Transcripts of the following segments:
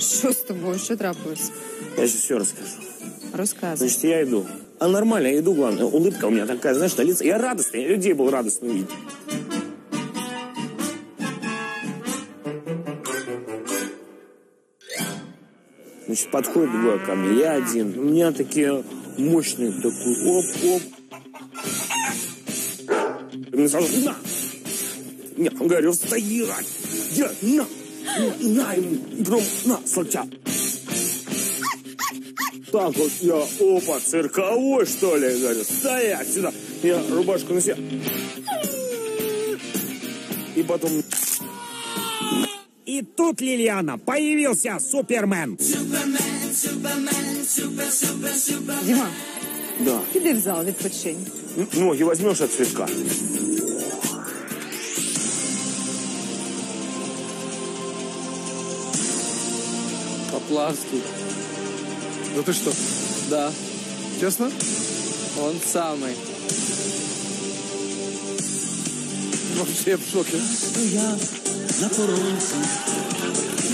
Что с тобой? Что трапилось? Я сейчас все расскажу. Рассказывай. Значит, я иду. А нормально, я иду, главное. Улыбка у меня такая, знаешь, на лице. Я радостный, я людей был радостный увидеть. Значит, подходит двое ко мне, я один. У меня такие мощные, такой оп-оп. Мне сразу, на! Нет, он говорил, стоять! Я, на ему, гром, на, салтя! Так вот я, опа, цирковой, что ли? Я говорю, стоять сюда! Я рубашку на себя. И потом... И тут, Лилиана, появился Супермен. Дима, да. Піди в зал відпочинь. Ноги возьмешь от цветка. Поплавский. Да ты что? Да. Честно? Он самый. Вообще в шоке.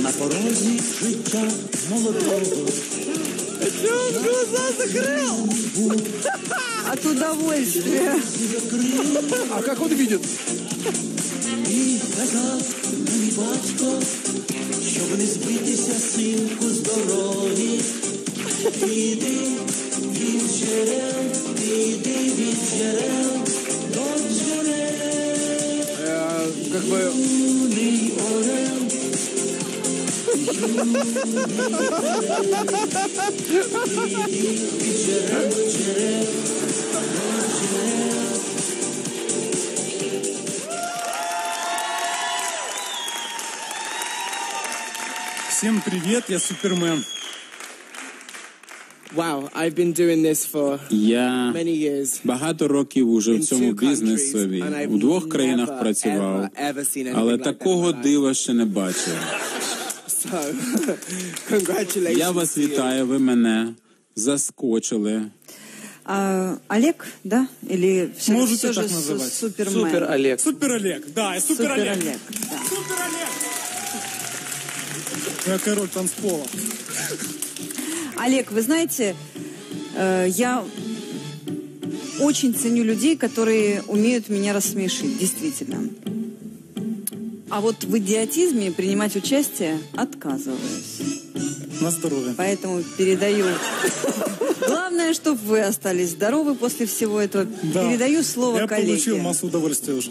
На порозі життя молодого. Лёш, глаза закрыл! От удовольствия. А как он видит? И казав мені батько, щоб не збитися, синку, з дороги. Іди від джерел, іди від джерел, до джерел. Как бы... Всем привет, я Супермен. Wow, I've been doing this for many years. Багато років уже в цьому бізнесові. У двох країнах працював, але такого дива ще не бачив. Я вас вітаю, ви мене заскочили. Олег, да? Или можете так називати? Супермен. Супер Олег. Супер Олег, да, Супер Олег. Супер Олег. Я король танцпола. Олег, вы знаете, я очень ценю людей, которые умеют меня рассмешить, действительно. А вот в идиотизме принимать участие отказываюсь. На здоровье. Поэтому передаю. Главное, чтобы вы остались здоровы после всего этого. Да. Передаю слово коллеге. Я получил массу удовольствия уже.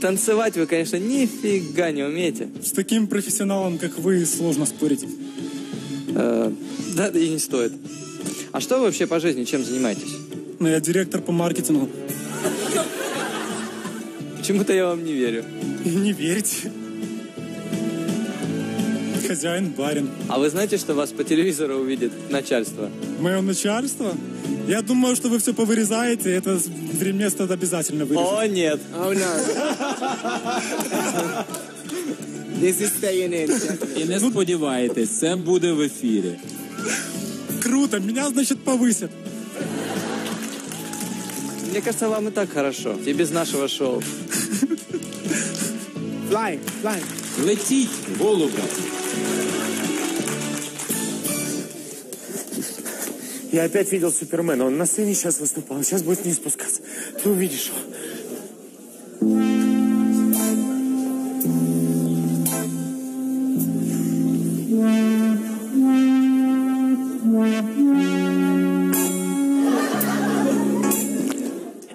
Танцевать вы, конечно, нифига не умеете. С таким профессионалом, как вы, сложно спорить. Да, и не стоит. А что вы вообще по жизни, чем занимаетесь? Ну, я директор по маркетингу. Почему-то я вам не верю. Не верите? Хозяин, барин. А вы знаете, что вас по телевизору увидит начальство? Мое начальство? Я думаю, что вы все повырезаете, это место обязательно вырежет. О, нет. Oh, no. И не сподівайтесь, це буде в ефірі. Круто, меня, значит, повысят. Мне кажется, вам и так хорошо, и без нашего шоу. Fly, fly. Летить, голуба. Я опять видел Супермена, он на сцене сейчас выступал, сейчас будет не спускаться. Ты увидишь его.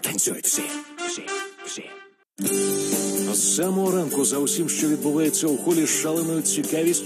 Танцюють всі, всі, всі. З самого ранку за усім, що відбувається у холі, з шаленою цікавістю.